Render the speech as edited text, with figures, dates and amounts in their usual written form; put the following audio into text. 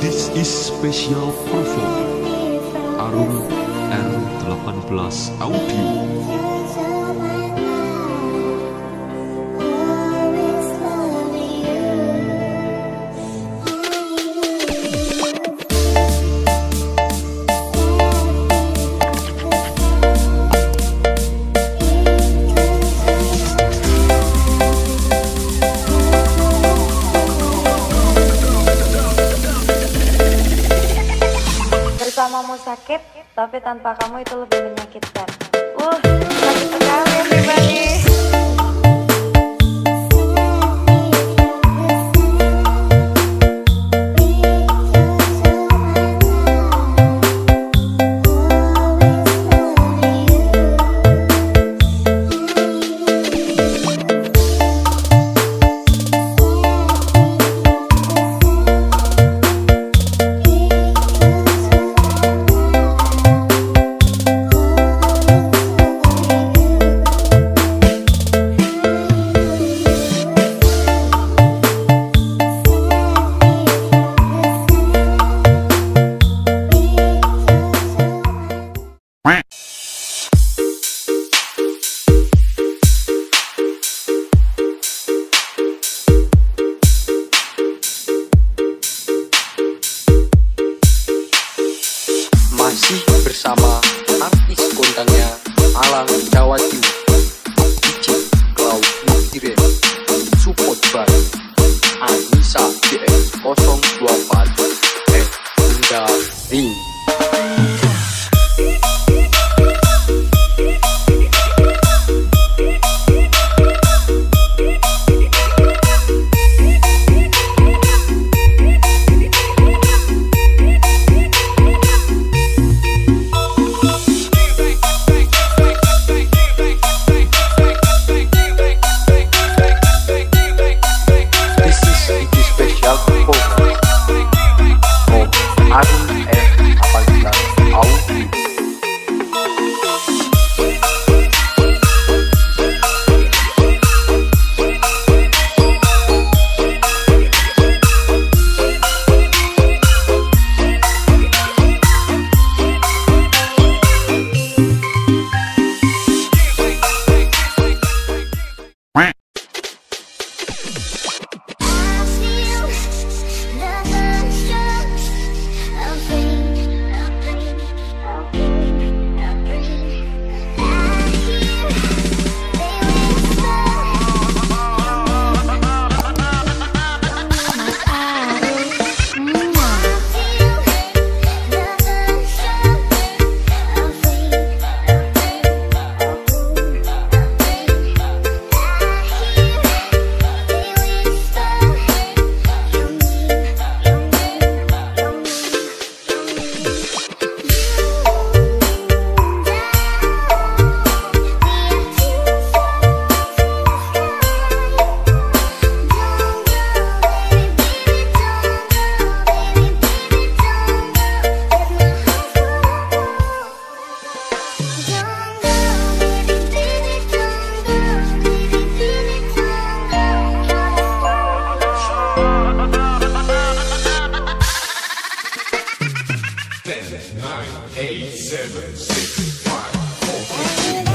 This is special performance Arul R18 Audio. Kamu sakit, tapi tanpa kamu itu lebih menyakitkan. Sakit sekali everybody. Masih bersama artis kondangnya Alang Cawaju, DJ Cloud Mukire, support bareng Anissa DM 024 Bunda Ring. Seven, 6, 5, 4, 3, 2,